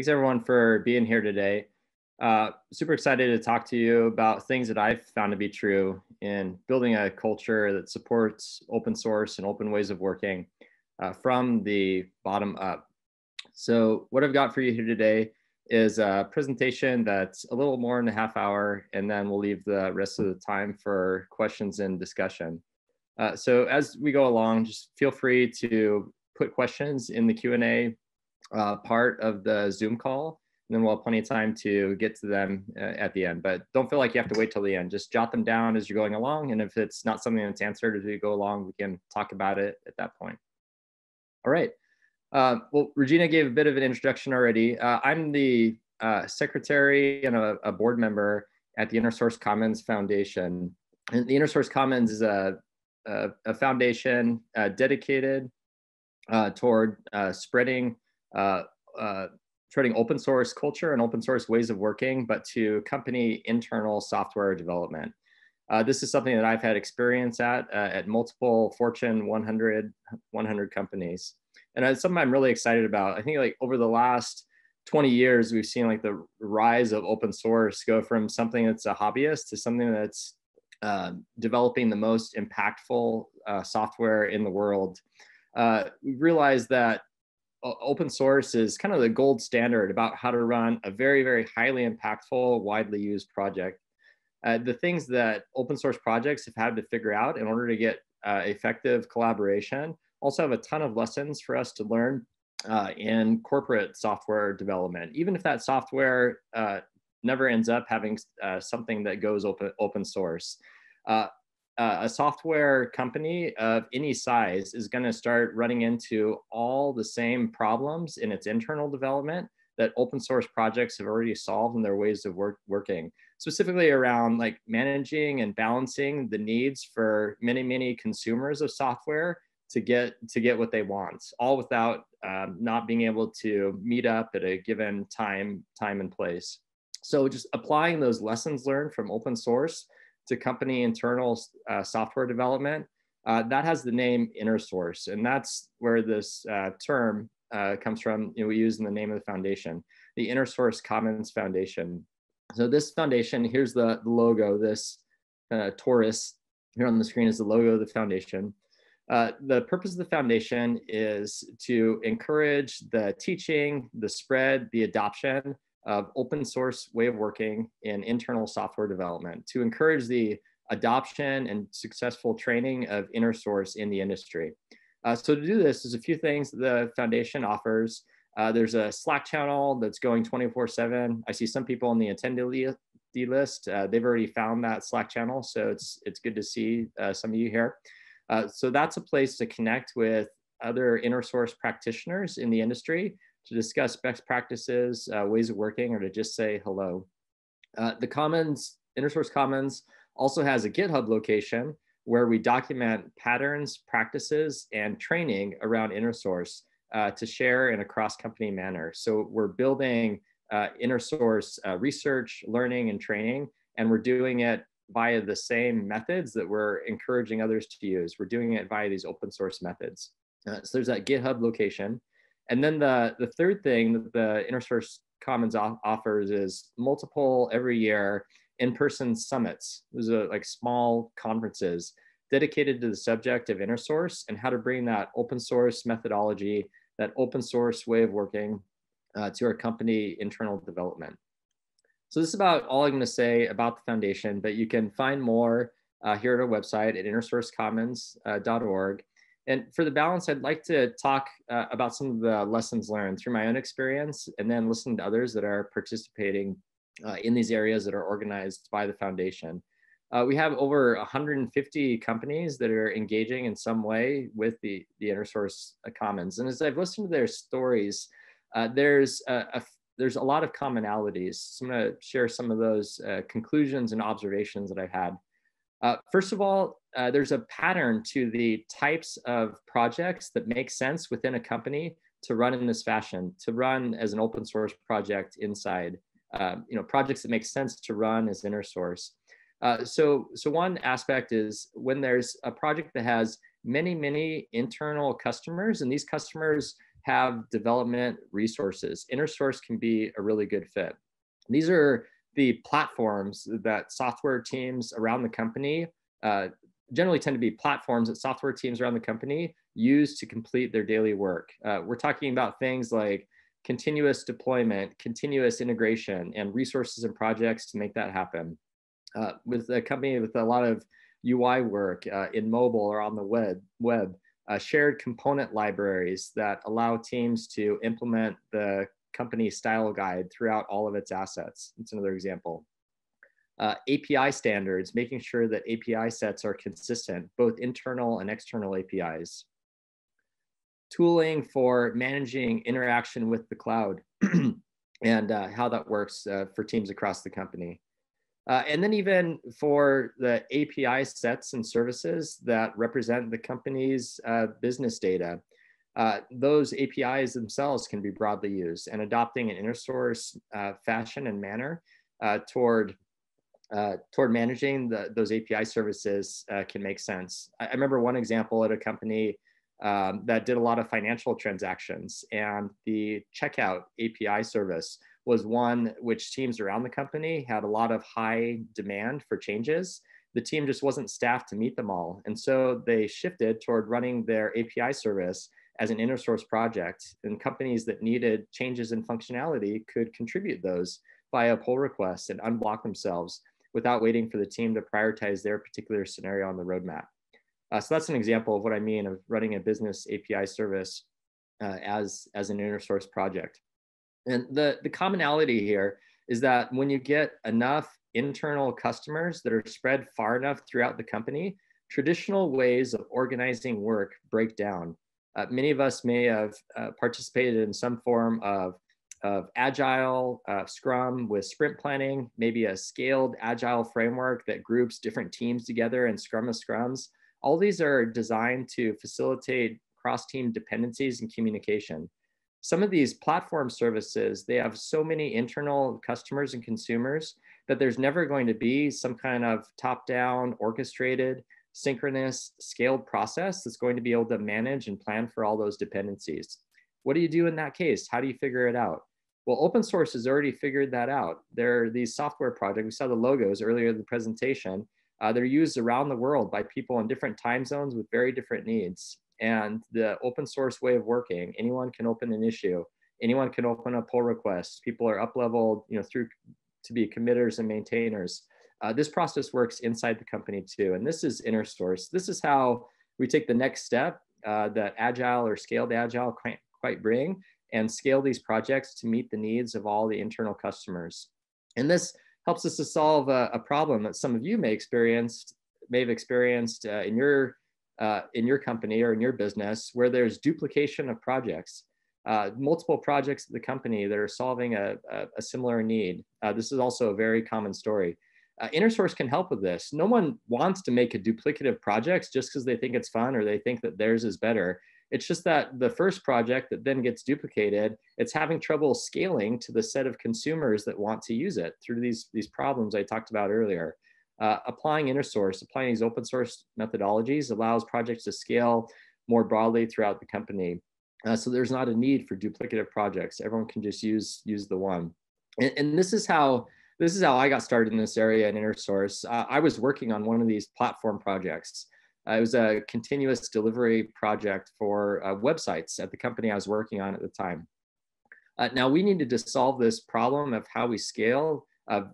Thanks everyone for being here today. Super excited to talk to you about things that I've found to be true in building a culture that supports open source and open ways of working from the bottom up. So what I've got for you here today is a presentation that's a little more than a half hour, and then we'll leave the rest of the time for questions and discussion. So as we go along, just feel free to put questions in the Q&A part of the Zoom call, and then we'll have plenty of time to get to them at the end. But don't feel like you have to wait till the end. Just jot them down as you're going along, and if it's not something that's answered as we go along, we can talk about it at that point. All right. Well, Regina gave a bit of an introduction already. I'm the secretary and a board member at the InnerSource Commons Foundation. And the InnerSource Commons is a foundation dedicated toward spreading open source culture and open source ways of working, but to accompany internal software development. This is something that I've had experience at multiple Fortune 100 companies. And it's something I'm really excited about. I think like over the last 20 years, we've seen like the rise of open source go from something that's a hobbyist to something that's developing the most impactful software in the world. We realized that open source is kind of the gold standard about how to run a very, very highly impactful, widely used project. The things that open source projects have had to figure out in order to get effective collaboration also have a ton of lessons for us to learn in corporate software development, even if that software never ends up having something that goes open source. A software company of any size is going to start running into all the same problems in its internal development that open source projects have already solved in their ways of working, specifically around like managing and balancing the needs for many, many consumers of software to get what they want, all without not being able to meet up at a given time and place. So just applying those lessons learned from open source to company internal software development, that has the name InnerSource, and that's where this term comes from. We use in the name of the foundation, the InnerSource Commons Foundation. So this foundation, here's the logo. This torus here on the screen is the logo of the foundation. The purpose of the foundation is to encourage the teaching, the spread, the adoption of open source way of working in internal software development, to encourage the adoption and successful training of InnerSource in the industry. So to do this, there's a few things the foundation offers. There's a Slack channel that's going 24/7. I see some people on the attendee list. They've already found that Slack channel, so it's good to see some of you here. So that's a place to connect with other InnerSource practitioners in the industry to discuss best practices, ways of working, or to just say hello. The Commons, InnerSource Commons, also has a GitHub location where we document patterns, practices, and training around InnerSource to share in a cross-company manner. So we're building InnerSource research, learning, and training, and we're doing it via the same methods that we're encouraging others to use. We're doing it via these open source methods. So there's that GitHub location. And then the third thing that the InnerSource Commons offers is multiple every year in-person summits. Those are like small conferences dedicated to the subject of InnerSource and how to bring that open source methodology, that open source way of working to our company internal development. So this is about all I'm going to say about the foundation, but you can find more here at our website at InnerSourceCommons.org. And for the balance, I'd like to talk about some of the lessons learned through my own experience, and then listen to others that are participating in these areas that are organized by the foundation. We have over 150 companies that are engaging in some way with the InnerSource Commons. And as I've listened to their stories, there's a lot of commonalities. So I'm going to share some of those conclusions and observations that I've had. First of all, there's a pattern to the types of projects that make sense within a company to run in this fashion, to run as an open source project inside, projects that make sense to run as InnerSource. So one aspect is when there's a project that has many, many internal customers, and these customers have development resources, InnerSource can be a really good fit. These are the platforms that software teams around the company, generally tend to be platforms that software teams around the company use to complete their daily work. We're talking about things like continuous deployment, continuous integration, and resources and projects to make that happen. With a company with a lot of UI work in mobile or on the web, shared component libraries that allow teams to implement the company style guide throughout all of its assets. That's another example. API standards, making sure that API sets are consistent, both internal and external APIs. Tooling for managing interaction with the cloud and how that works for teams across the company. And then even for the API sets and services that represent the company's business data, those APIs themselves can be broadly used, and adopting an InnerSource fashion and manner toward managing those API services can make sense. I remember one example at a company that did a lot of financial transactions, and the checkout API service was one which teams around the company had a lot of high demand for changes. The team just wasn't staffed to meet them all. And so they shifted toward running their API service as an InnerSource project, and companies that needed changes in functionality could contribute those via pull requests and unblock themselves without waiting for the team to prioritize their particular scenario on the roadmap. So that's an example of what I mean of running a business API service as an InnerSource project. And the commonality here is that when you get enough internal customers that are spread far enough throughout the company, traditional ways of organizing work break down. Many of us may have participated in some form of agile, Scrum with sprint planning, maybe a scaled agile framework that groups different teams together in Scrum of Scrums. All these are designed to facilitate cross-team dependencies and communication. Some of these platform services, they have so many internal customers and consumers that there's never going to be some kind of top-down, orchestrated, synchronous, scaled process that's going to be able to manage and plan for all those dependencies. What do you do in that case? How do you figure it out? Well, open source has already figured that out. There are these software projects. We saw the logos earlier in the presentation. They're used around the world by people in different time zones with very different needs. And the open source way of working, anyone can open an issue, anyone can open a pull request. People are up-leveled, through to be committers and maintainers. This process works inside the company too. And this is InnerSource. This is how we take the next step that agile or scaled agile can't quite bring, and scale these projects to meet the needs of all the internal customers. And this helps us to solve a problem that some of you may have experienced in your company or in your business, where there's duplication of projects, multiple projects at the company that are solving a similar need. This is also a very common story. InnerSource can help with this. No one wants to make a duplicative project just because they think it's fun or they think that theirs is better. It's just that the first project that then gets duplicated, it's having trouble scaling to the set of consumers that want to use it through these problems I talked about earlier. Applying InnerSource, applying these open source methodologies allows projects to scale more broadly throughout the company. So there's not a need for duplicative projects. Everyone can just use the one. And this is how I got started in this area in InnerSource. I was working on one of these platform projects. It was a continuous delivery project for websites at the company I was working on at the time. Now we needed to solve this problem of how we scale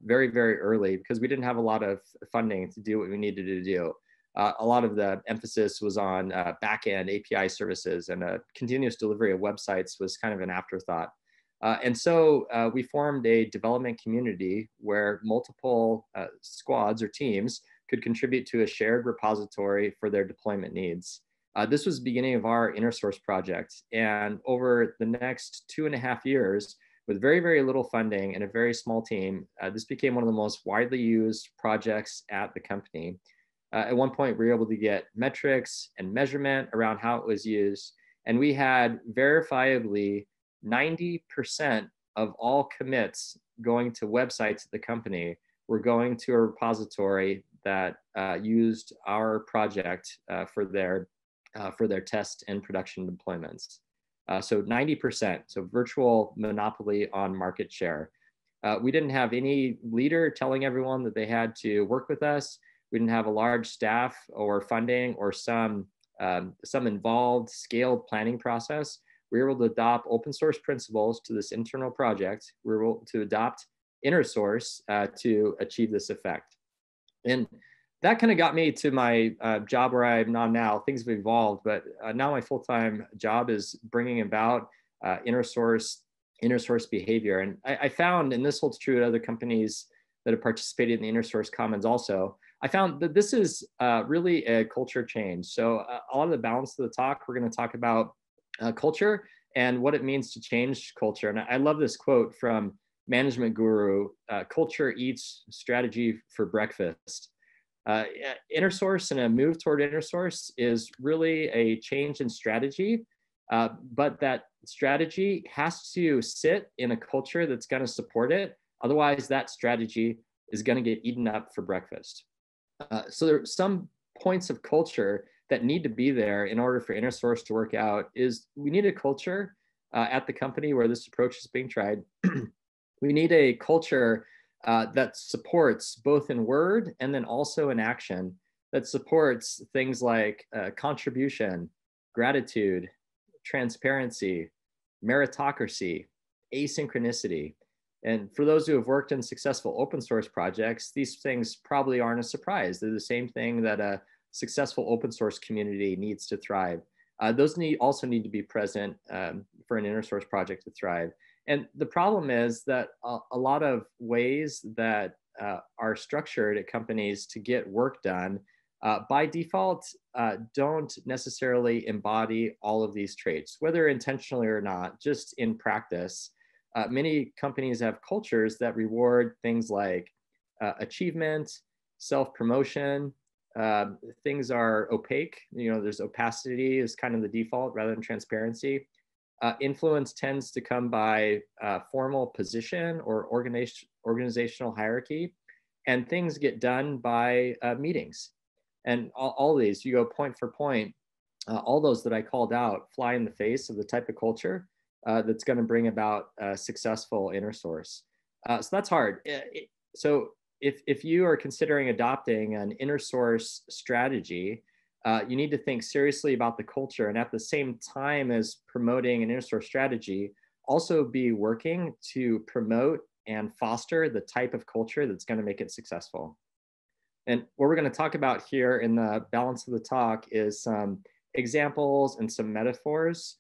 very, very early, because we didn't have a lot of funding to do what we needed to do. A lot of the emphasis was on back-end API services, and continuous delivery of websites was kind of an afterthought. And so we formed a development community where multiple squads or teams could contribute to a shared repository for their deployment needs. This was the beginning of our InnerSource project. And over the next 2.5 years, with very, very little funding and a very small team, this became one of the most widely used projects at the company. At one point, we were able to get metrics and measurement around how it was used. And we had verifiably 90% of all commits going to websites at the company were going to a repository that used our project for their test and production deployments. So 90%, so virtual monopoly on market share. We didn't have any leader telling everyone that they had to work with us. We didn't have a large staff or funding or some involved scaled planning process. We were able to adopt open source principles to this internal project. We were able to adopt InnerSource to achieve this effect. And that kind of got me to my job where I'm now. Things have evolved, but now my full-time job is bringing about InnerSource behavior. And I found, and this holds true at other companies that have participated in the InnerSource Commons also, I found that this is really a culture change. So a lot of the balance of the talk, we're going to talk about culture and what it means to change culture. And I love this quote from management guru, culture eats strategy for breakfast. InnerSource and a move toward InnerSource is really a change in strategy, but that strategy has to sit in a culture that's going to support it. Otherwise, that strategy is going to get eaten up for breakfast. So there are some points of culture that need to be there in order for InnerSource to work out. Is we need a culture at the company where this approach is being tried. We need a culture that supports both in word and then also in action, that supports things like contribution, gratitude, transparency, meritocracy, asynchronicity. And for those who have worked in successful open source projects, these things probably aren't a surprise. They're the same thing that a successful open source community needs to thrive. Those also need to be present for an InnerSource project to thrive. And the problem is that a lot of ways that are structured at companies to get work done by default don't necessarily embody all of these traits, whether intentionally or not, just in practice. Many companies have cultures that reward things like achievement, self-promotion. Things are opaque. You know, there's opacity is kind of the default rather than transparency. Influence tends to come by formal position or organizational hierarchy, and things get done by meetings. And all these, you go point for point, all those that I called out fly in the face of the type of culture that's going to bring about a successful InnerSource. So that's hard. So if you are considering adopting an InnerSource strategy, you need to think seriously about the culture, and at the same time as promoting an InnerSource strategy, also be working to promote and foster the type of culture that's going to make it successful. And what we're going to talk about here in the balance of the talk is some examples and some metaphors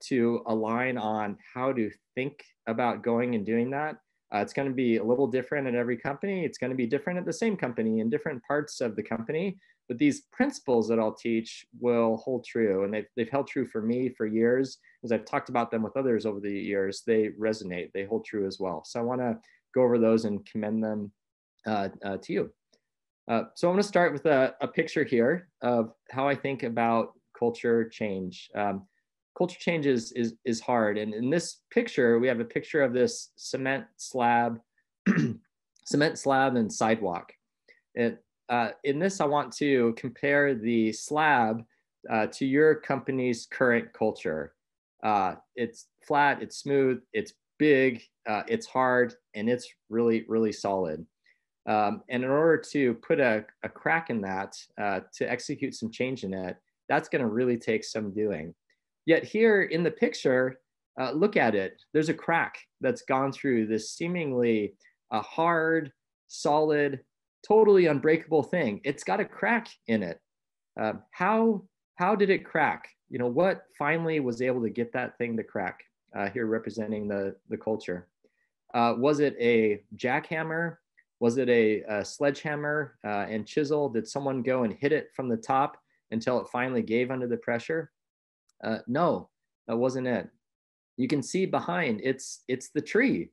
to align on how to think about going and doing that. It's going to be a little different at every company. It's going to be different at the same company in different parts of the company. But these principles that I'll teach will hold true, and they've held true for me for years. As I've talked about them with others over the years, they resonate, they hold true as well. So I wanna go over those and commend them to you. So I'm gonna start with a picture here of how I think about culture change. Culture change is hard, and in this picture, we have a picture of this cement slab and sidewalk. In this, I want to compare the slab to your company's current culture. It's flat, it's smooth, it's big, it's hard, and it's really, really solid. And in order to put a crack in that, to execute some change in it, that's going to really take some doing. Yet here in the picture, look at it. There's a crack that's gone through this seemingly hard, solid, totally unbreakable thing. It's got a crack in it. How did it crack? You know, what finally was able to get that thing to crack? Here representing the culture. Was it a jackhammer? Was it a sledgehammer and chisel? Did someone go and hit it from the top until it finally gave under the pressure? No, that wasn't it. You can see behind, it's the tree.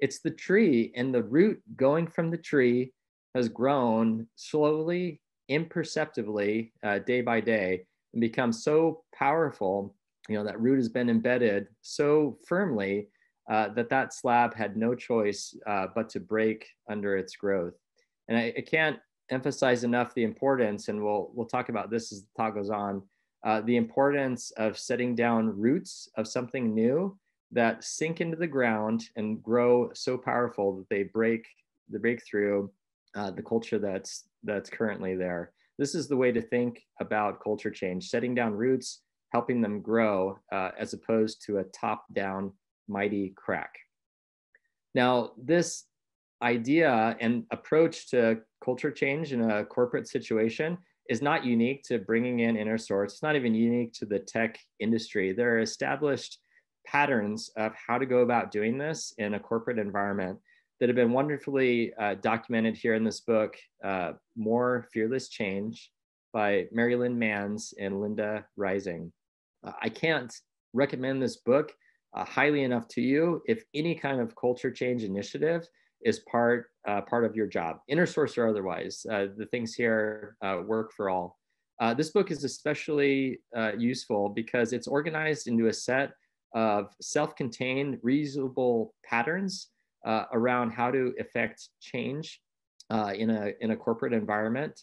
It's the tree, and the root going from the tree has grown slowly, imperceptibly, day by day, and become so powerful. You know, that root has been embedded so firmly that slab had no choice but to break under its growth. And I can't emphasize enough the importance, and we'll talk about this as the talk goes on, the importance of setting down roots of something new that sink into the ground and grow so powerful that they break through the culture that's currently there. This is the way to think about culture change, setting down roots, helping them grow as opposed to a top-down mighty crack. Now, this idea and approach to culture change in a corporate situation is not unique to bringing in InnerSource. It's not even unique to the tech industry. There are established patterns of how to go about doing this in a corporate environment that have been wonderfully documented here in this book, More Fearless Change by Mary Lynn Manns and Linda Rising. I can't recommend this book highly enough to you if any kind of culture change initiative is part of your job, InnerSource or otherwise. The things here work for all. This book is especially useful because it's organized into a set of self-contained, reusable patterns around how to effect change in a corporate environment.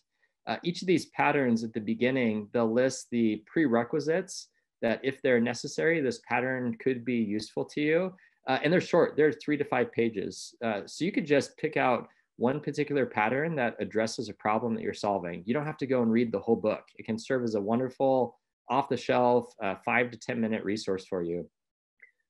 Each of these patterns at the beginning, they'll list the prerequisites that if they're necessary, this pattern could be useful to you. And they're short, they're 3 to 5 pages. So you could just pick out one particular pattern that addresses a problem that you're solving. You don't have to go and read the whole book. It can serve as a wonderful off-the-shelf 5 to 10 minute resource for you.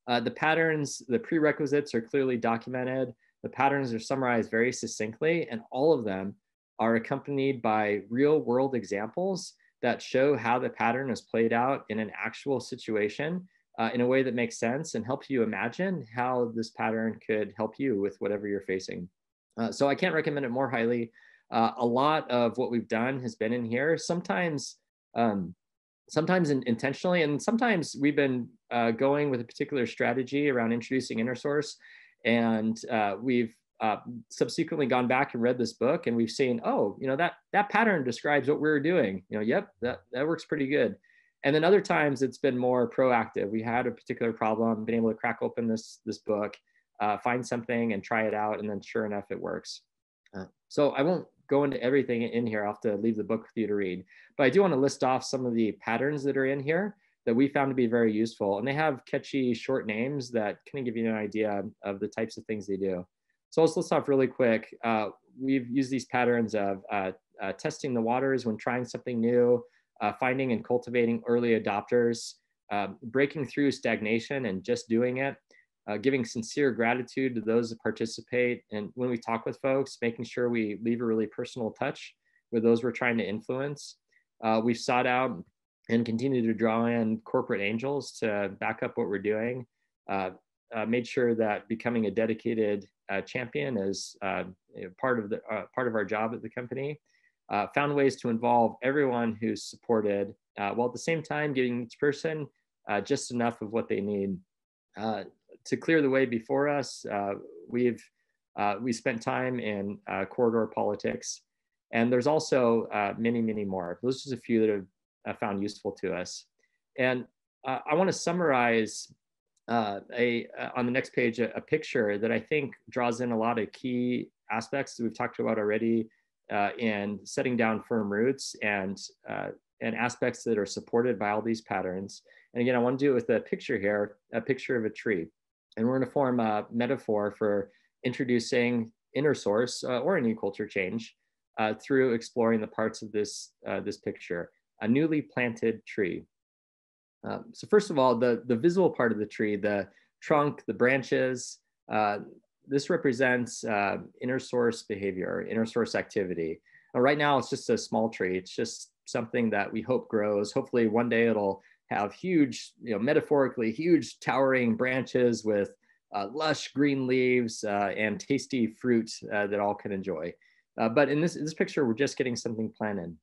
The patterns, the prerequisites are clearly documented. The patterns are summarized very succinctly, and all of them are accompanied by real world examples that show how the pattern is played out in an actual situation in a way that makes sense and helps you imagine how this pattern could help you with whatever you're facing. So I can't recommend it more highly. A lot of what we've done has been in here, sometimes intentionally, and sometimes we've been going with a particular strategy around introducing InnerSource, and we've subsequently gone back and read this book, and we've seen, oh, you know, that pattern describes what we were doing. You know, yep, that works pretty good. And then other times it's been more proactive. We had a particular problem, been able to crack open this book, find something and try it out, and then sure enough, it works. So I won't go into everything in here. I'll have to leave the book for you to read. But I do want to list off some of the patterns that are in here that we found to be very useful. And they have catchy short names that kind of give you an idea of the types of things they do. So let's list off really quick. We've used these patterns of testing the waters when trying something new, finding and cultivating early adopters, breaking through stagnation and just doing it, giving sincere gratitude to those that participate. And when we talk with folks, making sure we leave a really personal touch with those we're trying to influence. We've sought out and continue to draw in corporate angels to back up what we're doing. Made sure that becoming a dedicated champion is part of our job at the company. Found ways to involve everyone who's supported, while at the same time giving each person just enough of what they need. To clear the way before us, we spent time in corridor politics, and there's also many, many more. Those are just a few that have found useful to us. And I want to summarize on the next page a picture that I think draws in a lot of key aspects that we've talked about already in setting down firm roots and aspects that are supported by all these patterns. And again, I want to do it with a picture here, a picture of a tree. And we're going to form a metaphor for introducing InnerSource or any culture change through exploring the parts of this picture, a newly planted tree. So first of all, the visible part of the tree, the trunk, the branches, this represents InnerSource behavior, InnerSource activity. Right now, it's just a small tree. It's just something that we hope grows. Hopefully one day it'll have huge, you know, metaphorically huge towering branches with lush green leaves and tasty fruit that all can enjoy. But in this picture, we're just getting something planted.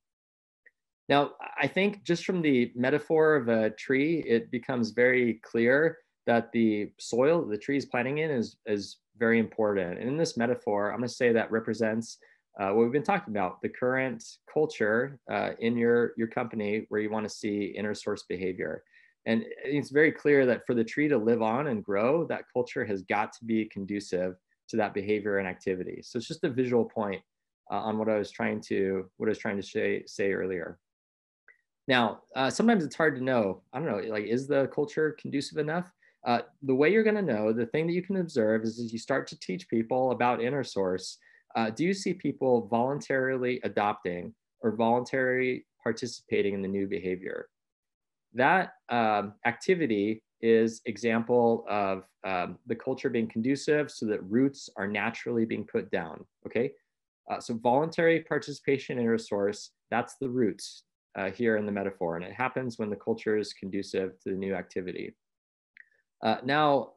Now, I think just from the metaphor of a tree, it becomes very clear that the soil the tree is planting in is very important. And in this metaphor, I'm going to say that represents what we've been talking about, the current culture in your company where you want to see InnerSource behavior. And it's very clear that for the tree to live on and grow, that culture has got to be conducive to that behavior and activity. So it's just a visual point on what I was trying to say earlier. Now, sometimes it's hard to know, I don't know, like, is the culture conducive enough? The way you're gonna know, the thing that you can observe is as you start to teach people about InnerSource, do you see people voluntarily adopting or voluntarily participating in the new behavior? That activity is example of the culture being conducive so that roots are naturally being put down, okay? So voluntary participation in InnerSource, that's the root here in the metaphor, and it happens when the culture is conducive to the new activity. Now,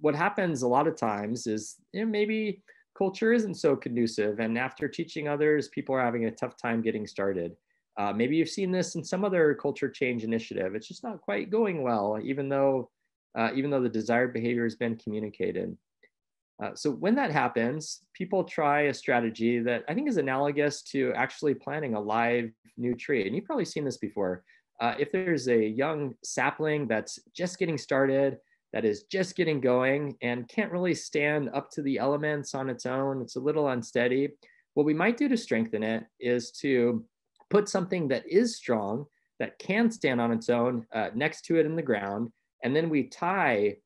what happens a lot of times is, you know, maybe culture isn't so conducive, and after teaching others, people are having a tough time getting started. Maybe you've seen this in some other culture change initiative. It's just not quite going well, even though the desired behavior has been communicated. So when that happens, people try a strategy that I think is analogous to actually planting a live new tree. And you've probably seen this before. If there's a young sapling that's just getting started, that is just getting going and can't really stand up to the elements on its own, it's a little unsteady. What we might do to strengthen it is to put something that is strong, that can stand on its own, next to it in the ground. And then we tie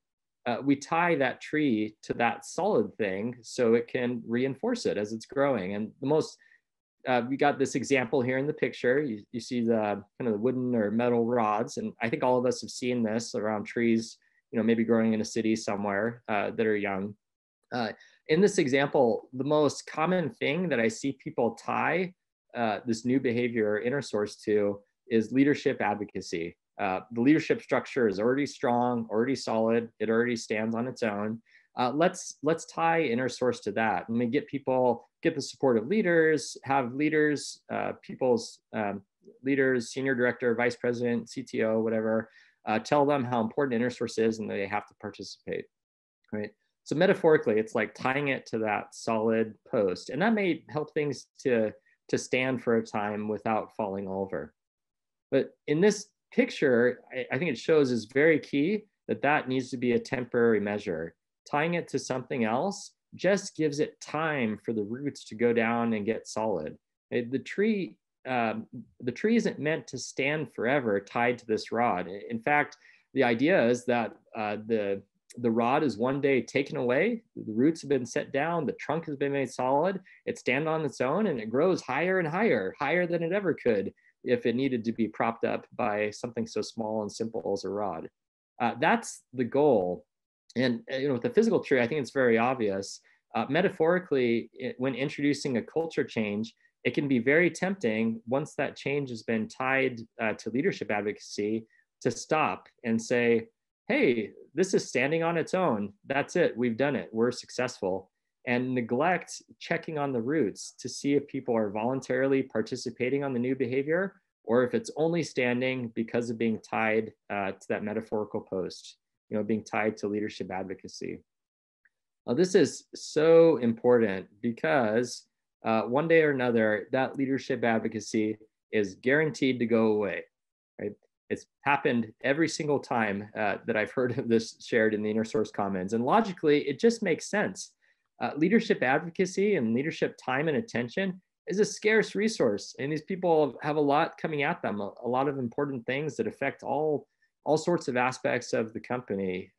that tree to that solid thing so it can reinforce it as it's growing. And the most, we got this example here in the picture. You see the kind of the wooden or metal rods. And I think all of us have seen this around trees, you know, maybe growing in a city somewhere that are young. In this example, the most common thing that I see people tie this new behavior InnerSource to is leadership advocacy. The leadership structure is already strong, already solid. It already stands on its own. Let's tie InnerSource to that, and we get the support of leaders, have leaders, leaders, senior director, vice president, CTO, whatever, tell them how important InnerSource is and they have to participate, right? So metaphorically, it's like tying it to that solid post, and that may help things to stand for a time without falling over. But in this picture, I think it shows is very key that that needs to be a temporary measure. Tying it to something else just gives it time for the roots to go down and get solid. The tree isn't meant to stand forever tied to this rod. In fact, the idea is that the rod is one day taken away, the roots have been set down, the trunk has been made solid, it stands on its own and it grows higher and higher, higher than it ever could if it needed to be propped up by something so small and simple as a rod. That's the goal. And you know, with the physical tree, I think it's very obvious. Metaphorically, when introducing a culture change, it can be very tempting once that change has been tied to leadership advocacy to stop and say, hey, this is standing on its own. That's it, we've done it, we're successful. And neglect checking on the roots to see if people are voluntarily participating on the new behavior or if it's only standing because of being tied to that metaphorical post, you know, being tied to leadership advocacy. Now, this is so important because one day or another, that leadership advocacy is guaranteed to go away, right? It's happened every single time that I've heard of this shared in the InnerSource Commons. And logically, it just makes sense. Leadership advocacy and leadership time and attention is a scarce resource. And these people have a lot coming at them, a lot of important things that affect all sorts of aspects of the company.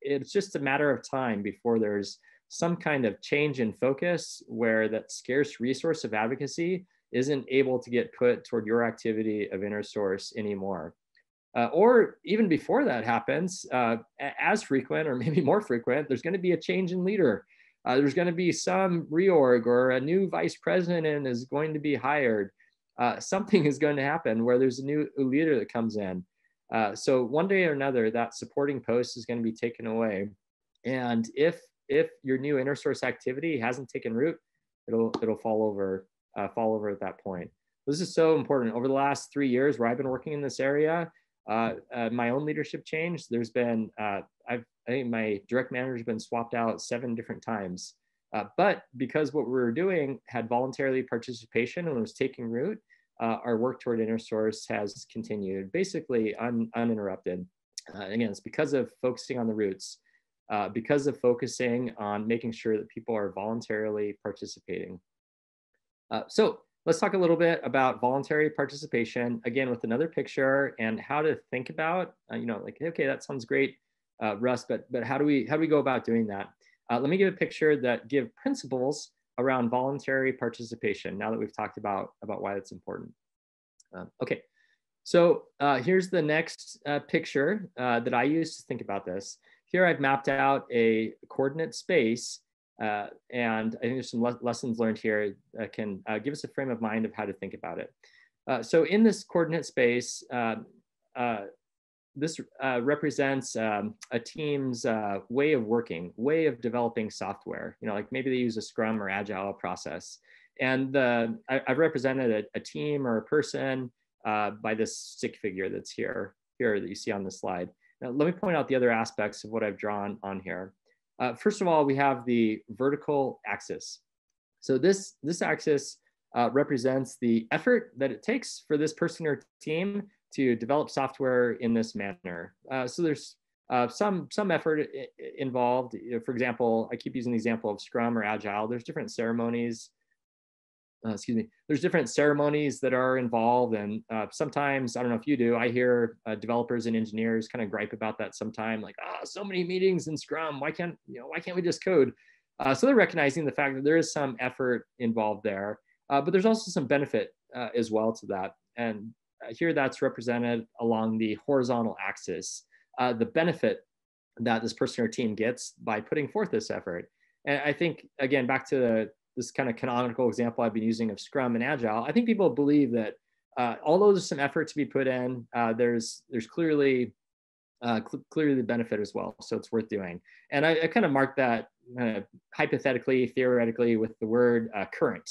It's just a matter of time before there's some kind of change in focus where that scarce resource of advocacy isn't able to get put toward your activity of InnerSource anymore. Or even before that happens, as frequent or maybe more frequent, there's gonna be a change in leader. There's going to be some reorg or a new vice president is going to be hired. Something is going to happen where there's a new leader that comes in. So one day or another, that supporting post is going to be taken away. And if your new InnerSource activity hasn't taken root, it'll fall over at that point. This is so important. Over the last 3 years where I've been working in this area, my own leadership change, there's been, I think my direct manager has been swapped out 7 different times. But because what we were doing had voluntary participation and was taking root, our work toward InnerSource has continued basically uninterrupted. Again, it's because of focusing on the roots, because of focusing on making sure that people are voluntarily participating. So Let's talk a little bit about voluntary participation, again, with another picture and how to think about, you know, like, okay, that sounds great, Russ, but how do we go about doing that? Let me give a picture that give principles around voluntary participation now that we've talked about why that's important. Okay, so here's the next picture that I use to think about this. Here I've mapped out a coordinate space. And I think there's some lessons learned here that can give us a frame of mind of how to think about it. So in this coordinate space, this represents a team's way of working, way of developing software. You know, like maybe they use a Scrum or Agile process. And I've represented a team or a person by this stick figure that's here that you see on the slide. Now, let me point out the other aspects of what I've drawn on here. First of all, we have the vertical axis. So this axis represents the effort that it takes for this person or team to develop software in this manner. So there's some effort involved. For example, I keep using the example of Scrum or Agile. There's different ceremonies. There's different ceremonies that are involved, and sometimes, I don't know if you do, I hear developers and engineers kind of gripe about that sometime, like, oh, so many meetings in Scrum, why can't we just code? So they're recognizing the fact that there is some effort involved there, but there's also some benefit as well to that. And here that's represented along the horizontal axis, the benefit that this person or team gets by putting forth this effort. And I think, again, back to this kind of canonical example I've been using of Scrum and Agile, I think people believe that although there's some effort to be put in, there's clearly the benefit as well. So it's worth doing. And I kind of mark that hypothetically, theoretically, with the word current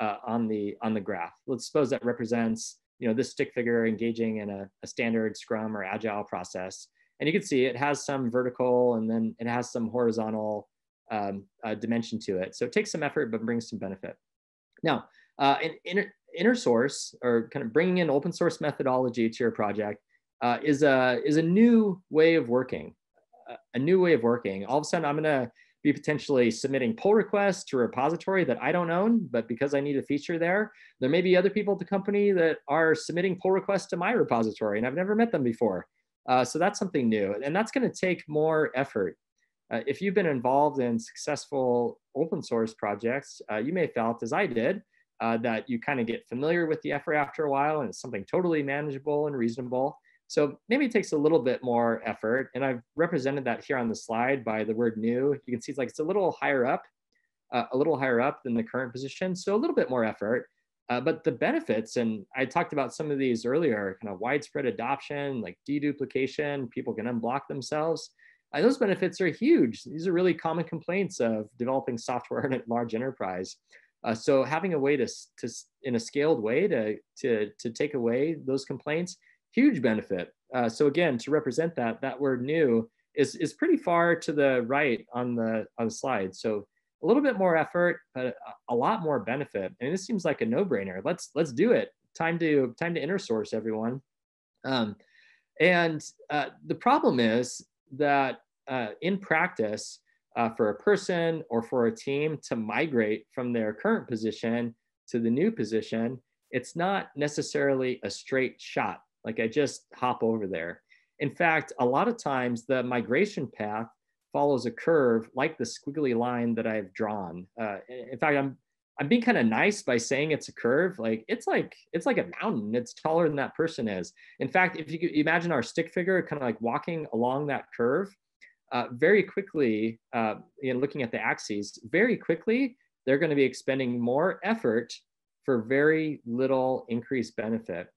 on the graph. Let's suppose that represents, you know, this stick figure engaging in a standard Scrum or Agile process. And you can see it has some vertical and then it has some horizontal dimension to it. So it takes some effort, but brings some benefit. Now, InnerSource, or kind of bringing in open source methodology to your project, is a new way of working, All of a sudden, I'm going to be potentially submitting pull requests to a repository that I don't own, but because I need a feature there may be other people at the company that are submitting pull requests to my repository, and I've never met them before. So that's something new, and that's going to take more effort. If you've been involved in successful open source projects, you may have felt, as I did, that you kind of get familiar with the effort after a while and it's something totally manageable and reasonable. So maybe it takes a little bit more effort. And I've represented that here on the slide by the word new. You can see it's like it's a little higher up than the current position. So a little bit more effort, but the benefits, and I talked about some of these earlier, kind of widespread adoption, like deduplication, people can unblock themselves. And those benefits are huge. These are really common complaints of developing software in a large enterprise. So having a way to in a scaled way to take away those complaints, huge benefit. So again, to represent that word new is pretty far to the right on the slide. So a little bit more effort, but a lot more benefit. I mean, this seems like a no-brainer. Let's do it. Time to InnerSource, everyone. And the problem is that in practice, for a person or for a team to migrate from their current position to the new position, it's not necessarily a straight shot, like I just hop over there. In fact, a lot of times the migration path follows a curve like the squiggly line that I've drawn. In fact, I'm being kind of nice by saying it's a curve. Like it's like a mountain. It's taller than that person is. In fact, if you could imagine our stick figure kind of like walking along that curve, very quickly, you know, looking at the axes, very quickly, they're going to be expending more effort for very little increased benefit.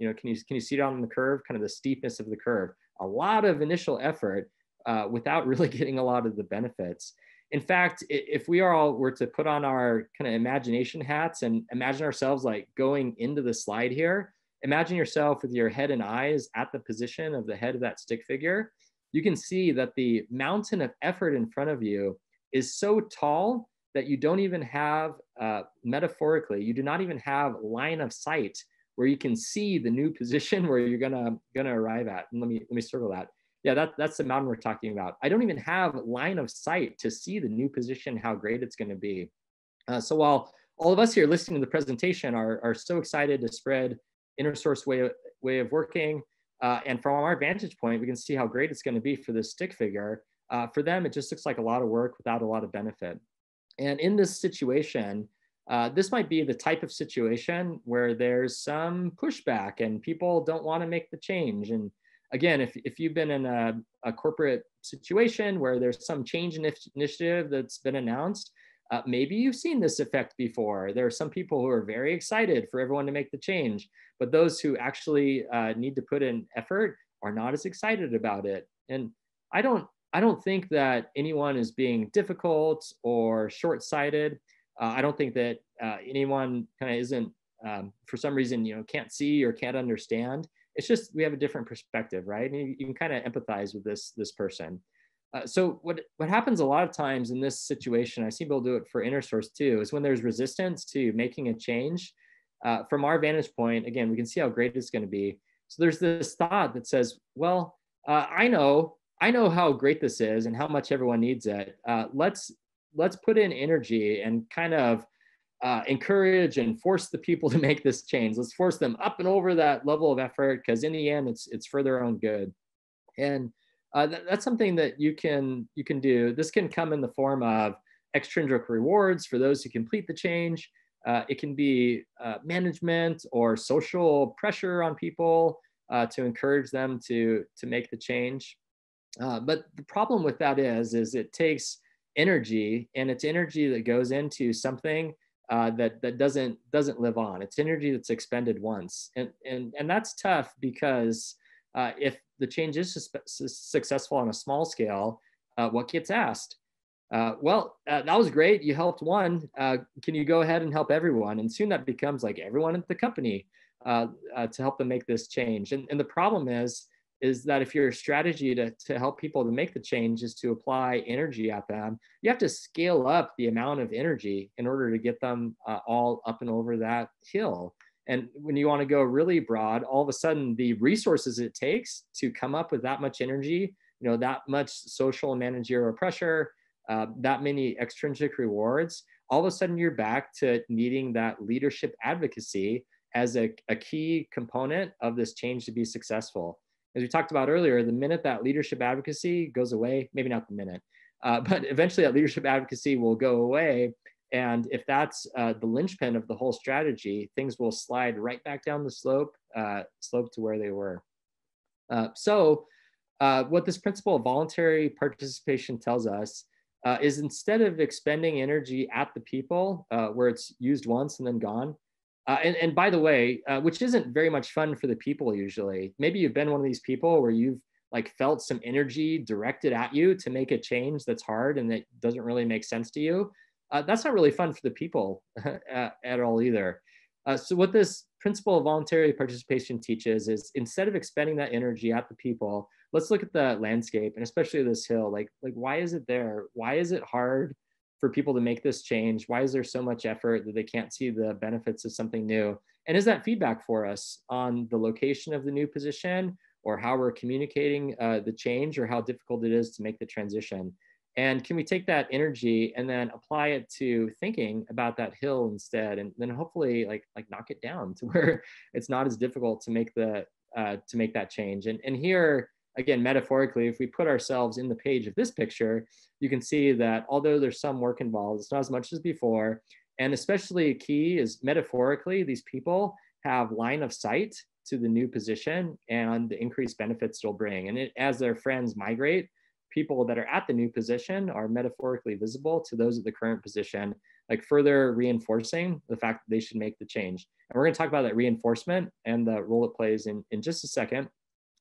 You know, can you see down the curve, kind of the steepness of the curve? A lot of initial effort without really getting a lot of the benefits. In fact, if we were to put on our kind of imagination hats and imagine ourselves like going into the slide here, imagine yourself with your head and eyes at the position of the head of that stick figure, you can see that the mountain of effort in front of you is so tall that you don't even have, metaphorically, you do not even have line of sight where you can see the new position where you're gonna arrive at. And let me circle that. Yeah, that's the mountain we're talking about. I don't even have line of sight to see the new position, how great it's going to be. So while all of us here listening to the presentation are so excited to spread InnerSource way of working. And from our vantage point, we can see how great it's going to be for this stick figure. For them, it just looks like a lot of work without a lot of benefit. And in this situation, this might be the type of situation where there's some pushback and people don't want to make the change. And again, if you've been in a corporate situation where there's some change initiative that's been announced, maybe you've seen this effect before. There are some people who are very excited for everyone to make the change, but those who actually need to put in effort are not as excited about it. And I don't think that anyone is being difficult or short-sighted. I don't think that anyone kind of isn't, for some reason, you know, can't see or can't understand. It's just we have a different perspective, right? And you can kind of empathize with this person. So what happens a lot of times in this situation, I see people do it for InnerSource too, is when there's resistance to making a change. From our vantage point, again, we can see how great it's going to be. So there's this thought that says, well, I know how great this is and how much everyone needs it. Let's put in energy and kind of encourage and force the people to make this change. Let's force them up and over that level of effort, because in the end, it's for their own good. And that's something that you can do. This can come in the form of extrinsic rewards for those who complete the change. It can be management or social pressure on people to encourage them to make the change. But the problem with that is it takes energy, and it's energy that goes into something that doesn't live on. It's energy that's expended once, and that's tough, because if the change is successful on a small scale, what gets asked? That was great. You helped one. Can you go ahead and help everyone? And soon that becomes like everyone at the company to help them make this change. And the problem is that if your strategy to help people to make the change is to apply energy at them, you have to scale up the amount of energy in order to get them all up and over that hill. And when you want to go really broad, all of a sudden the resources it takes to come up with that much energy, you know, that much social and managerial pressure, that many extrinsic rewards, all of a sudden you're back to needing that leadership advocacy as a key component of this change to be successful. As we talked about earlier, the minute that leadership advocacy goes away, maybe not the minute, but eventually that leadership advocacy will go away. And if that's the linchpin of the whole strategy, things will slide right back down the slope to where they were. So what this principle of voluntary participation tells us is instead of expending energy at the people where it's used once and then gone, and by the way, which isn't very much fun for the people usually. Maybe you've been one of these people where you've like felt some energy directed at you to make a change that's hard and that doesn't really make sense to you. That's not really fun for the people at all either. So what this principle of voluntary participation teaches is instead of expending that energy at the people, let's look at the landscape and especially this hill. Like why is it there? Why is it hard for people to make this change? Why is there so much effort that they can't see the benefits of something new? And is that feedback for us on the location of the new position or how we're communicating the change or how difficult it is to make the transition? And can we take that energy and then apply it to thinking about that hill instead, and then hopefully like knock it down to where it's not as difficult to make the to make that change? And here, again, metaphorically, if we put ourselves in the page of this picture, you can see that although there's some work involved, it's not as much as before. And especially key is metaphorically, these people have line of sight to the new position and the increased benefits it'll bring. And as their friends migrate, people that are at the new position are metaphorically visible to those at the current position, like further reinforcing the fact that they should make the change. And we're going to talk about that reinforcement and the role it plays in just a second,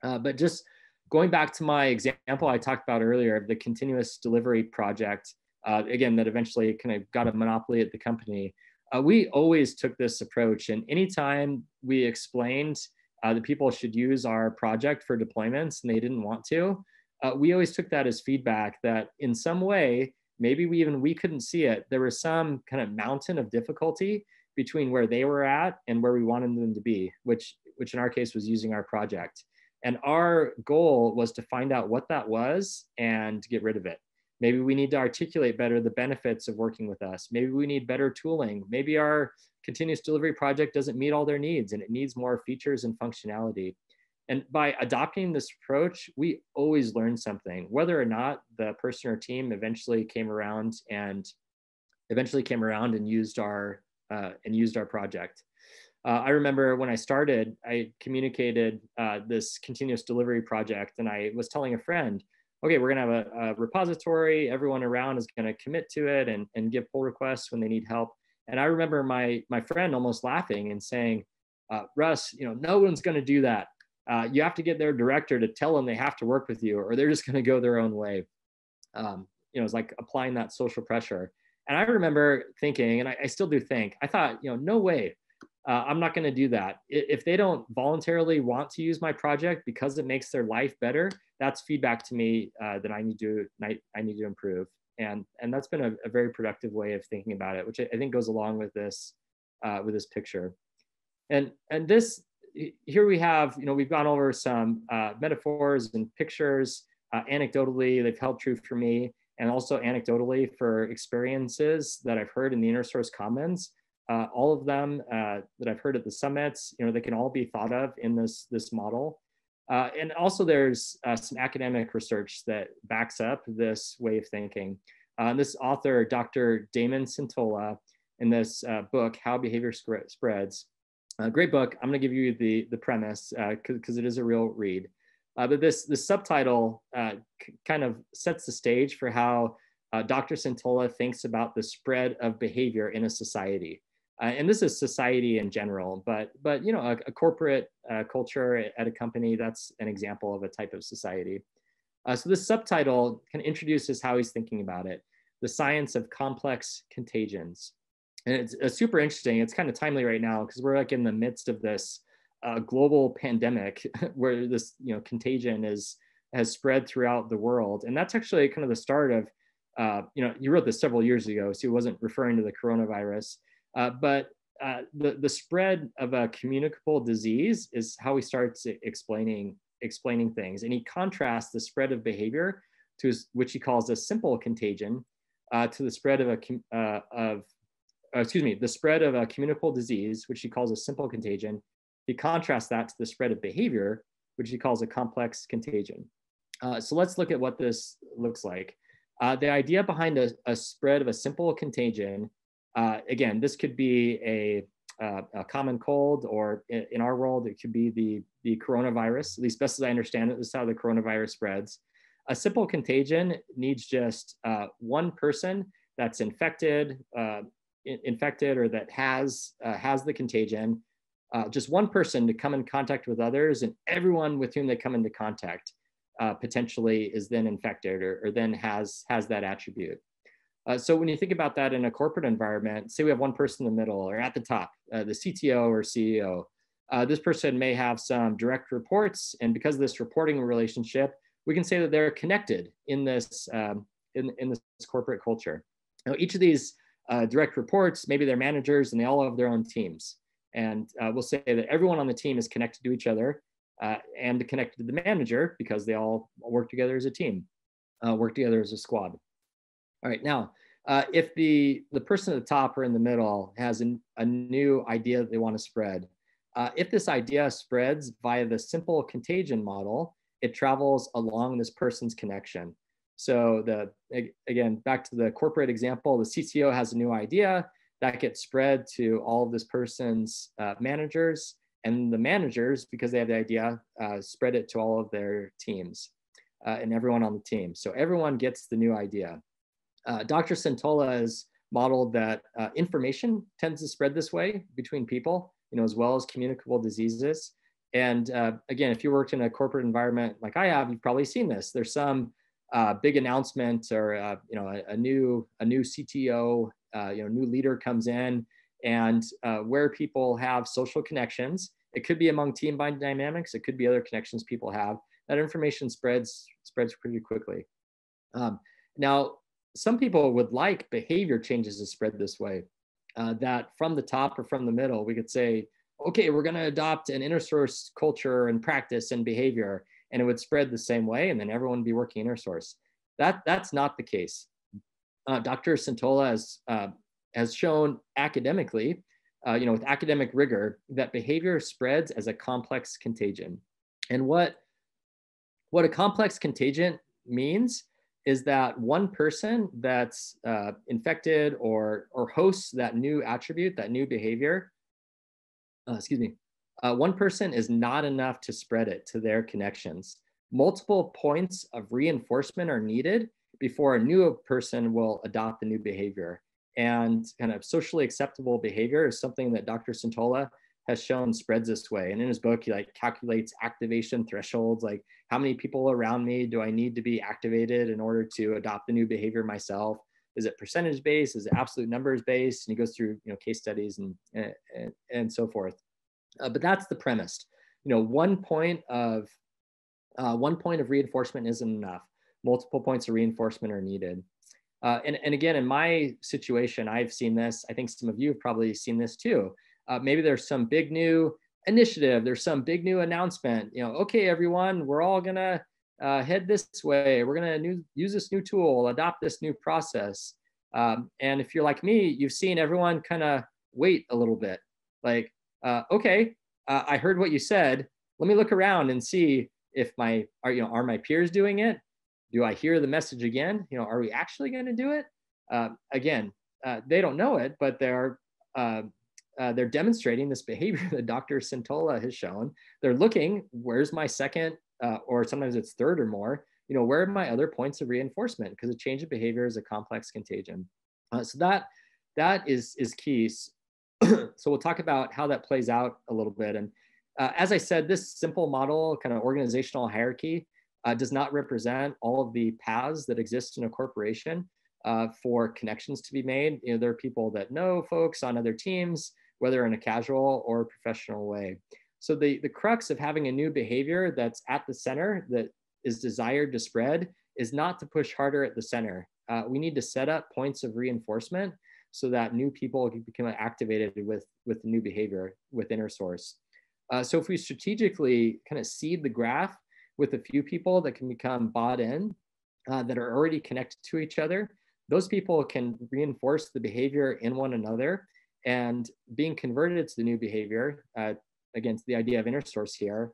but just going back to my example I talked about earlier of the continuous delivery project, again, that eventually kind of got a monopoly at the company. We always took this approach, and anytime we explained that people should use our project for deployments and they didn't want to, we always took that as feedback that in some way, maybe we couldn't see it, there was some kind of mountain of difficulty between where they were at and where we wanted them to be, which in our case was using our project. And our goal was to find out what that was and to get rid of it. Maybe we need to articulate better the benefits of working with us. Maybe we need better tooling. Maybe our continuous delivery project doesn't meet all their needs and it needs more features and functionality. And by adopting this approach, we always learn something, whether or not the person or team eventually came around and used our project. I remember when I started, I communicated this continuous delivery project, and I was telling a friend, okay, we're gonna have a repository, everyone around is gonna commit to it and give pull requests when they need help. And I remember my friend almost laughing and saying, Russ, you know, no one's gonna do that. You have to get their director to tell them they have to work with you, or they're just gonna go their own way. You know, it's like applying that social pressure. And I remember thinking, and I still do think, I thought, you know, no way. I'm not going to do that. If they don't voluntarily want to use my project because it makes their life better, that's feedback to me that I need to improve. And that's been a very productive way of thinking about it, which I think goes along with this picture. And this here we have, you know, we've gone over some metaphors and pictures. Anecdotally, they've held true for me, and also anecdotally for experiences that I've heard in the InnerSource Commons. All of them that I've heard at the summits, you know, they can all be thought of in this model. And also there's some academic research that backs up this way of thinking. This author, Dr. Damon Centola, in this book, How Behavior Spreads, a great book. I'm gonna give you the premise because it is a real read. But this subtitle kind of sets the stage for how Dr. Centola thinks about the spread of behavior in a society. And this is society in general, but you know, a corporate culture at a company, that's an example of a type of society. So this subtitle kind of introduces how he's thinking about it, the science of complex contagions. And it's super interesting. It's kind of timely right now because we're like in the midst of this global pandemic where this, you know, contagion has spread throughout the world. And that's actually kind of the start of, you know, you wrote this several years ago, so he wasn't referring to the coronavirus. But the spread of a communicable disease is how he starts explaining things. And he contrasts the spread of behavior to his, which he calls a simple contagion, to the spread of the spread of a communicable disease, which he calls a simple contagion. He contrasts that to the spread of behavior, which he calls a complex contagion. So let's look at what this looks like. The idea behind a spread of a simple contagion, again, this could be a common cold, or in our world, it could be the coronavirus. At least best as I understand it, this is how the coronavirus spreads. A simple contagion needs just one person that's infected, or that has the contagion, just one person to come in contact with others, and everyone with whom they come into contact potentially is then infected or then has that attribute. So when you think about that in a corporate environment, say we have one person in the middle or at the top, the CTO or CEO, this person may have some direct reports. And because of this reporting relationship, we can say that they're connected in this, in this corporate culture. Now, each of these direct reports, maybe they're managers and they all have their own teams. And we'll say that everyone on the team is connected to each other and connected to the manager because they all work together as a team, work together as a squad. All right, now, if the person at the top or in the middle has a new idea that they want to spread, if this idea spreads via the simple contagion model, it travels along this person's connection. So again, back to the corporate example, the CTO has a new idea that gets spread to all of this person's managers, and the managers, because they have the idea, spread it to all of their teams and everyone on the team. So everyone gets the new idea. Dr. Centola has modeled that information tends to spread this way between people, you know, as well as communicable diseases. And again, if you worked in a corporate environment like I have, you've probably seen this. There's some big announcement or you know, a new CTO, you know, new leader comes in, and where people have social connections, it could be among team binding dynamics, it could be other connections people have. That information spreads pretty quickly. Now, some people would like behavior changes to spread this way, that from the top or from the middle, we could say, okay, we're gonna adopt an InnerSource culture and practice and behavior, and it would spread the same way, and then everyone would be working InnerSource. That's not the case. Dr. Centola has shown academically, with academic rigor, that behavior spreads as a complex contagion. And what a complex contagion means is that one person that's infected or hosts that new attribute, that new behavior, one person is not enough to spread it to their connections. Multiple points of reinforcement are needed before a new person will adopt the new behavior. And kind of socially acceptable behavior is something that Dr. Centola has shown spreads this way. And in his book, he calculates activation thresholds, like how many people around me do I need to be activated in order to adopt the new behavior myself? Is it percentage-based? Is it absolute numbers-based? And he goes through case studies and so forth. But that's the premise. One point of reinforcement isn't enough. Multiple points of reinforcement are needed. And again, in my situation, I've seen this. I think some of you have probably seen this too. Maybe there's some big new initiative. There's some big new announcement. Okay, everyone, we're all gonna head this way. We're gonna use this new tool, adopt this new process. And if you're like me, you've seen everyone kind of wait a little bit. Like, okay, I heard what you said. Let me look around and see if are my peers doing it? Do I hear the message again? Are we actually going to do it? They don't know it, but they're demonstrating this behavior that Dr. Centola has shown. They're looking, where's my second, or sometimes it's third or more, where are my other points of reinforcement? Because a change of behavior is a complex contagion. So that is key. So we'll talk about how that plays out a little bit. And as I said, this simple model, kind of organizational hierarchy, does not represent all of the paths that exist in a corporation for connections to be made. There are people that know folks on other teams, whether in a casual or professional way. So the crux of having a new behavior that's at the center that is desired to spread is not to push harder at the center. We need to set up points of reinforcement so that new people can become activated with the new behavior with InnerSource. So if we strategically kind of seed the graph with a few people that can become bought in, that are already connected to each other, those people can reinforce the behavior in one another, and being converted to the new behavior, against the idea of InnerSource here,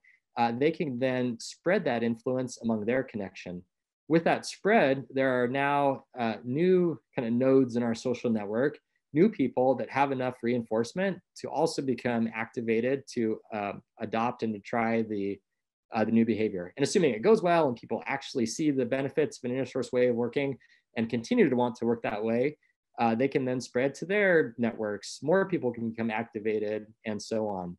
they can then spread that influence among their connection. With that spread, there are now new kind of nodes in our social network, new people that have enough reinforcement to also become activated to adopt and to try the new behavior. And assuming it goes well and people actually see the benefits of an InnerSource way of working and continue to want to work that way, they can then spread to their networks. More people can become activated and so on.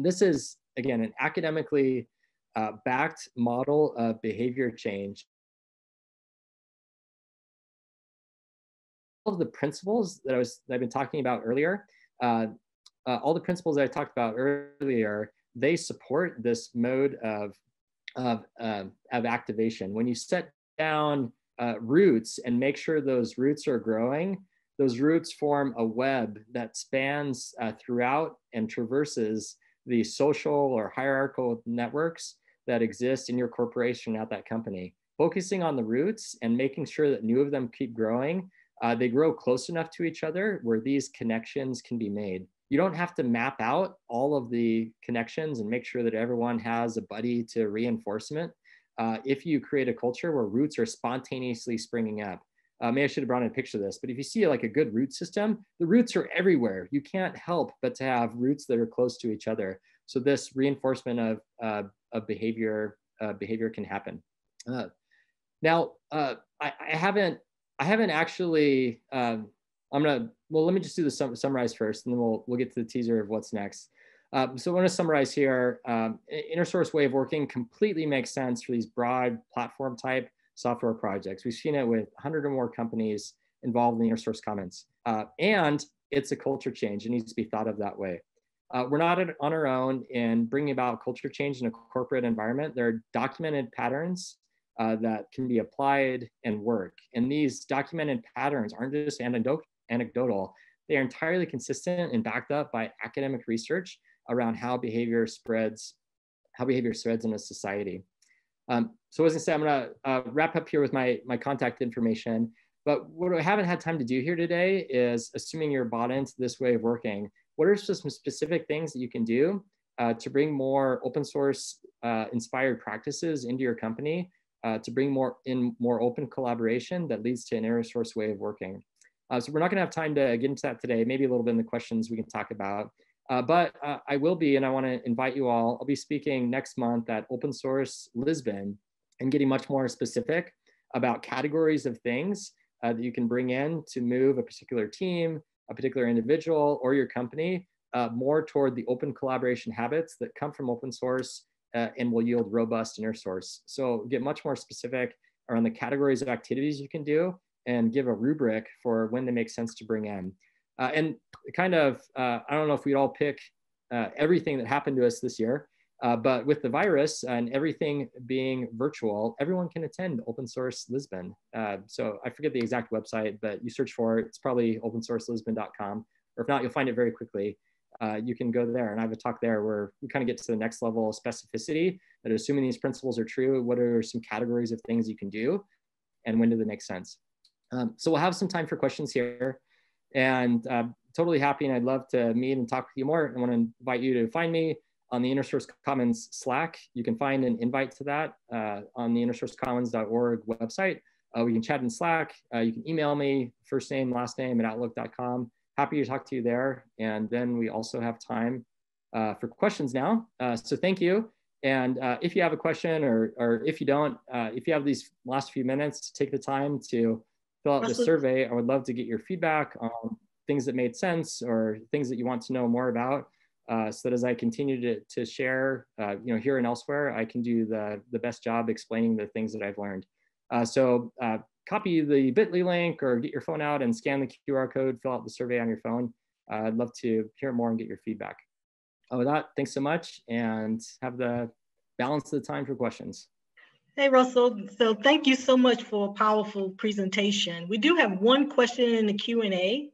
This is, again, an academically backed model of behavior change. All of the principles that I've been talking about earlier, all the principles that I talked about earlier, they support this mode of activation. When you set down roots and make sure those roots are growing, those roots form a web that spans throughout and traverses the social or hierarchical networks that exist in your corporation at that company. Focusing on the roots and making sure that new of them keep growing, they grow close enough to each other where these connections can be made. You don't have to map out all of the connections and make sure that everyone has a buddy to reinforcement. If you create a culture where roots are spontaneously springing up, maybe I should have brought in a picture of this, but if you see like a good root system, the roots are everywhere. You can't help but to have roots that are close to each other. So this reinforcement of behavior can happen. Now, I haven't actually. Let me just do the summarize first, and then we'll get to the teaser of what's next. So I want to summarize here. InnerSource way of working completely makes sense for these broad platform type software projects. We've seen it with 100 or more companies involved in the InnerSource Commons, and it's a culture change. It needs to be thought of that way. We're not on our own in bringing about culture change in a corporate environment. There are documented patterns that can be applied and work. And these documented patterns aren't just anecdotal. They are entirely consistent and backed up by academic research around how behavior spreads in a society. So as I said, I'm going to wrap up here with my contact information. But what I haven't had time to do here today is, assuming you're bought into this way of working, what are some specific things that you can do to bring more open source inspired practices into your company, to bring more open collaboration that leads to an InnerSource way of working? So we're not going to have time to get into that today. Maybe a little bit in the questions we can talk about. But I will be, and I want to invite you all, I'll be speaking next month at Open Source Lisbon and getting much more specific about categories of things that you can bring in to move a particular team, a particular individual, or your company more toward the open collaboration habits that come from open source and will yield robust InnerSource. So get much more specific around the categories of activities you can do and give a rubric for when they make sense to bring in. And kind of, I don't know if we'd all pick everything that happened to us this year, but with the virus and everything being virtual, everyone can attend Open Source Lisbon. So I forget the exact website, but you search for it. It's probably opensourcelisbon.com, or if not, you'll find it very quickly. You can go there, and I have a talk there where we kind of get to the next level of specificity, that assuming these principles are true, what are some categories of things you can do, and when do they make sense? So we'll have some time for questions here, and totally happy, and I'd love to meet and talk with you more. I want to invite you to find me on the InnerSource Commons Slack. You can find an invite to that on the InnerSourceCommons.org website. We can chat in Slack. You can email me, first name, last name at outlook.com. Happy to talk to you there. And then we also have time for questions now. So thank you. And if you have a question, or if you don't, if you have these last few minutes to take the time to fill out the survey, I would love to get your feedback on things that made sense or things that you want to know more about, so that as I continue to share, you know, here and elsewhere, I can do the best job explaining the things that I've learned. So copy the bit.ly link or get your phone out and scan the QR code, fill out the survey on your phone. I'd love to hear more and get your feedback. With that, thanks so much, and have the balance of the time for questions. Hey, Russell, so thank you so much for a powerful presentation. We do have one question in the Q&A.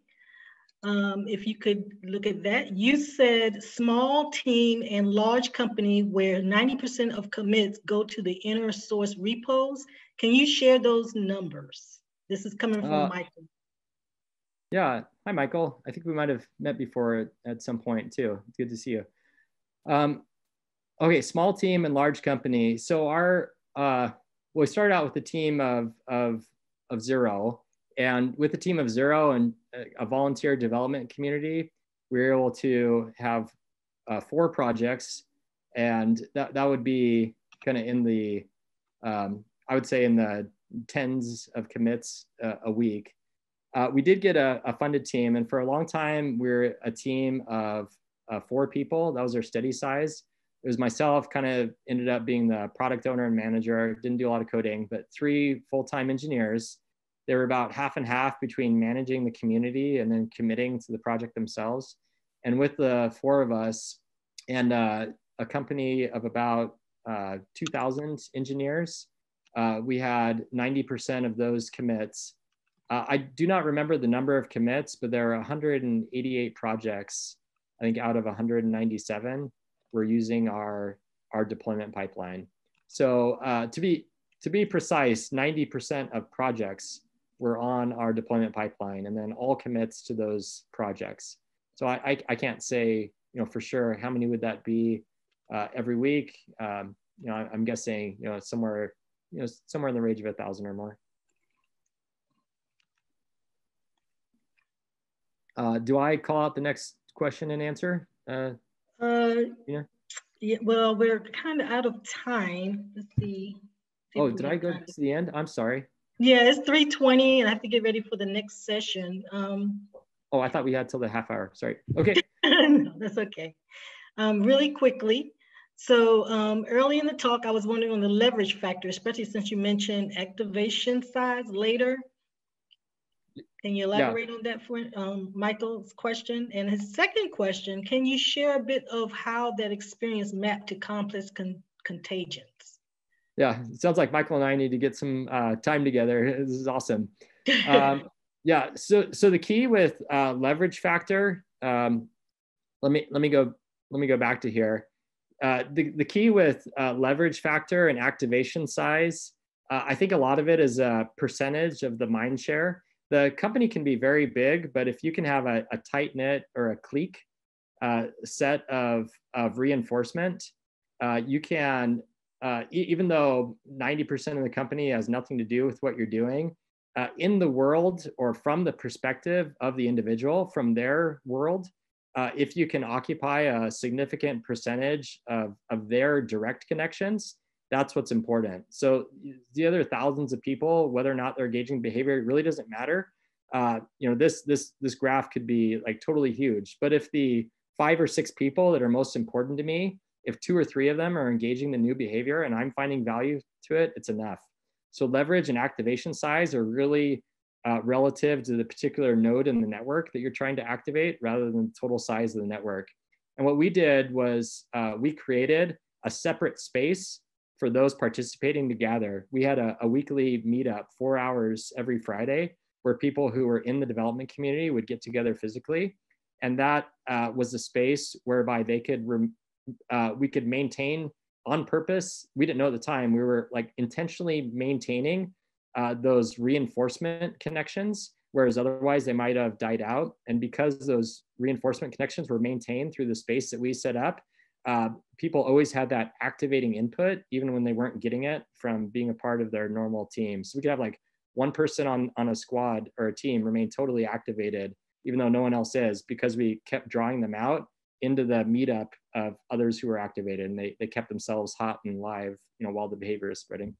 If you could look at that. You said small team and large company where 90% of commits go to the InnerSource repos. Can you share those numbers? This is coming from Michael. Yeah, hi, Michael. I think we might have met before at some point too. It's good to see you. Okay, small team and large company. So our we started out with a team of zero, and with a team of zero and a volunteer development community, we were able to have 4 projects, and that would be kind of in the, I would say in the tens of commits a week. We did get a funded team, and for a long time, we were a team of 4 people. That was our steady size. It was myself, kind of ended up being the product owner and manager, didn't do a lot of coding, but 3 full-time engineers. They were about half and half between managing the community and then committing to the project themselves. And with the 4 of us and a company of about 2,000 engineers, we had 90% of those commits. I do not remember the number of commits, but there are 188 projects, I think, out of 197. We're using our deployment pipeline. So to be precise, 90% of projects were on our deployment pipeline, and then all commits to those projects. So I can't say, you know, for sure how many would that be every week. You know, I'm guessing, you know, somewhere in the range of 1,000 or more. Do I call out the next question and answer? Yeah, well, we're kind of out of time. Let's see. Oh, did I go to the end? I'm sorry. Yeah, it's 3:20, and I have to get ready for the next session. Oh, I thought we had till the half hour. Sorry. Okay. No, that's okay. Really quickly. So early in the talk, I was wondering on the leverage factor, especially since you mentioned activation size later. Can you elaborate on that for Michael's question? And his second question, can you share a bit of how that experience mapped to complex contagions? Yeah, it sounds like Michael and I need to get some time together. This is awesome. Yeah, so the key with leverage factor, let me go back to here. The key with leverage factor and activation size, I think a lot of it is a percentage of the mind share. The company can be very big, but if you can have a tight-knit or a clique set of reinforcement, you can, even though 90% of the company has nothing to do with what you're doing, in the world or from the perspective of the individual, from their world, if you can occupy a significant percentage of their direct connections, that's what's important. So the other thousands of people, whether or not they're engaging behavior, it really doesn't matter. You know, this graph could be like totally huge, but if the 5 or 6 people that are most important to me, if 2 or 3 of them are engaging the new behavior and I'm finding value to it, it's enough. So leverage and activation size are really relative to the particular node in the network that you're trying to activate rather than the total size of the network. And what we did was we created a separate space for those participating to gather. We had a weekly meetup, 4 hours every Friday, where people who were in the development community would get together physically. And that was a space whereby they could, we could maintain on purpose. We didn't know at the time, we were like intentionally maintaining those reinforcement connections, whereas otherwise they might have died out. And because those reinforcement connections were maintained through the space that we set up, people always had that activating input, even when they weren't getting it from being a part of their normal team. So we could have like one person on a squad or a team remain totally activated, even though no one else is, because we kept drawing them out into the meetup of others who were activated, and they kept themselves hot and live, you know, while the behavior is spreading.